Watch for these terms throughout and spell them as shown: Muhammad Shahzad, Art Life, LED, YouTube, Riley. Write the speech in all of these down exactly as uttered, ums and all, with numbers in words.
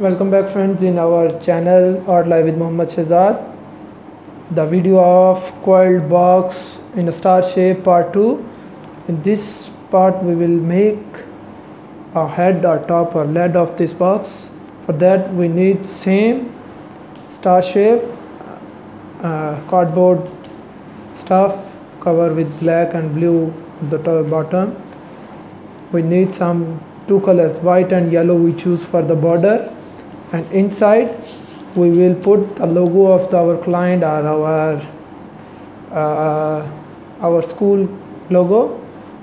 Welcome back friends in our channel Art Life with Muhammad Shahzad. The video of coiled box in a star shape part two. In this part we will make a head or top or lid of this box. For that we need same star shape uh, cardboard stuff covered with black and blue at the top bottom. We need some two colors, white and yellow we choose for the border. And inside we will put the logo of the, our client or our uh, our school logo.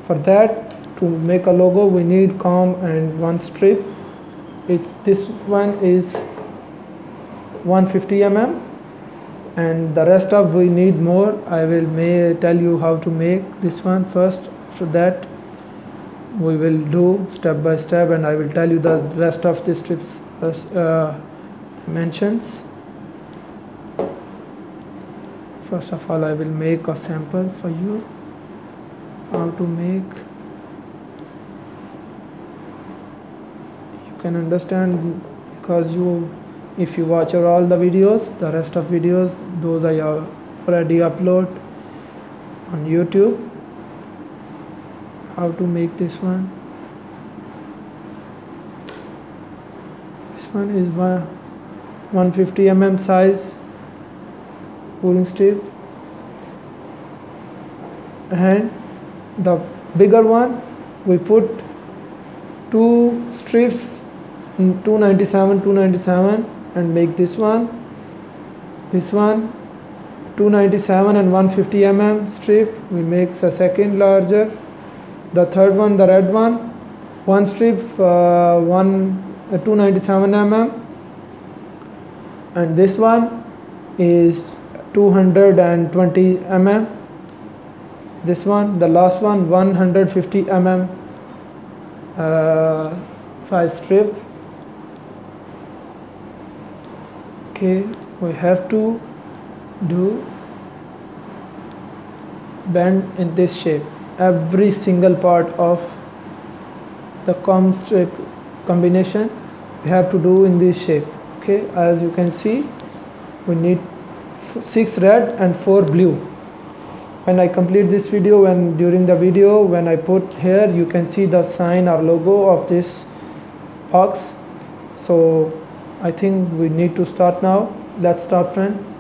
For that, to make a logo we need comb and one strip. It's this one is one fifty millimeters and the rest of we need more. I will may tell you how to make this one first. After that we will do step by step and I will tell you the rest of the strips uh, dimensions. First of all I will make a sample for you how to make. You can understand because you if you watch all the videos, the rest of videos those I already upload on YouTube. How to make this one. This one is one fifty millimeters size cooling strip, and the bigger one we put two strips in two ninety-seven, two ninety-seven and make this one. This one two ninety-seven and one fifty millimeters strip, we make the second larger. The third one, the red one, one strip, uh, one uh, two ninety-seven millimeters, and this one is two twenty millimeters. This one, the last one, one fifty millimeters uh, size strip. Okay, we have to do bend in this shape. Every single part of the comb strip combination we have to do in this shape. Okay, as you can see we need six red and four blue. When I complete this video, when during the video when I put here, you can see the sign or logo of this box. So I think we need to start now. Let's start friends.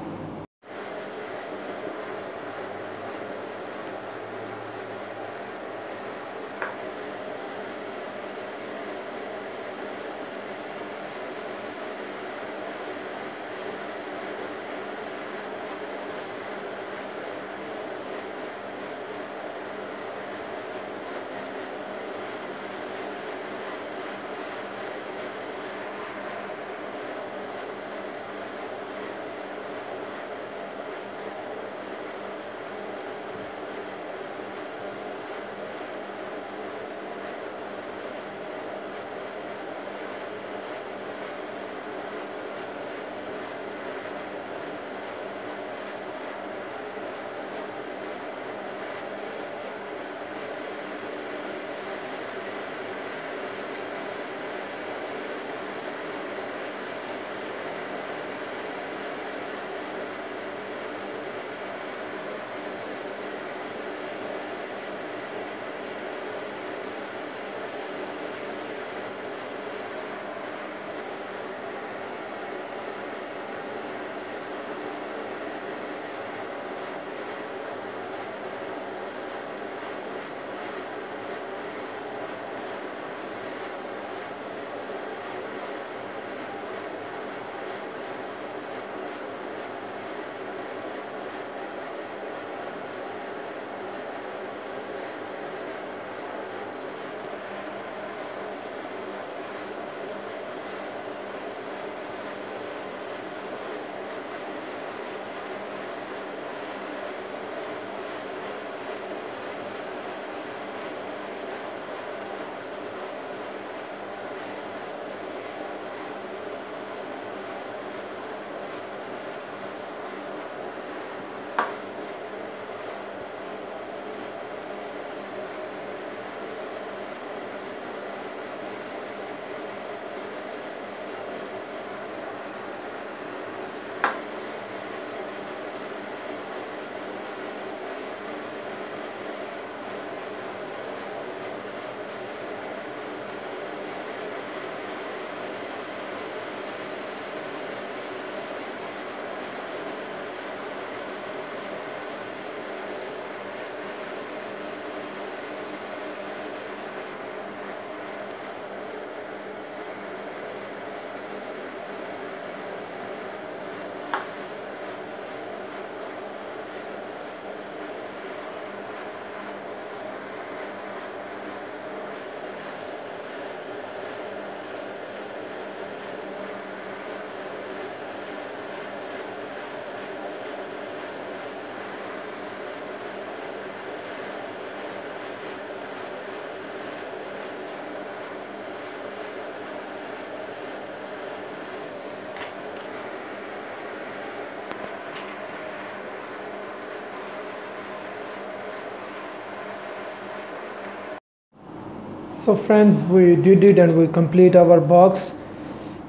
So friends, we did it and we complete our box,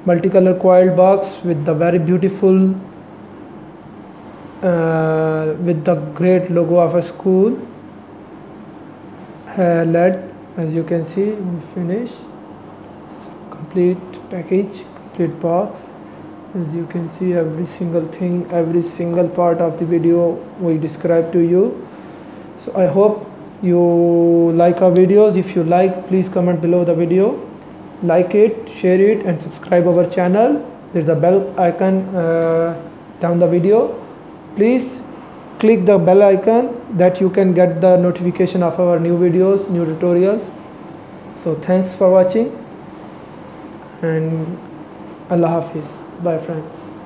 multicolor coiled box with the very beautiful uh, with the great logo of a school. Uh, L E D, as you can see, we finish. So, complete package, complete box. As you can see, every single thing, every single part of the video we describe to you. So I hope you like our videos. If you like, please comment below the video, like it, share it, and subscribe our channel. There's a bell icon uh, down the video. Please click the bell icon that you can get the notification of our new videos, new tutorials. So thanks for watching, and Allah Hafiz. Bye friends.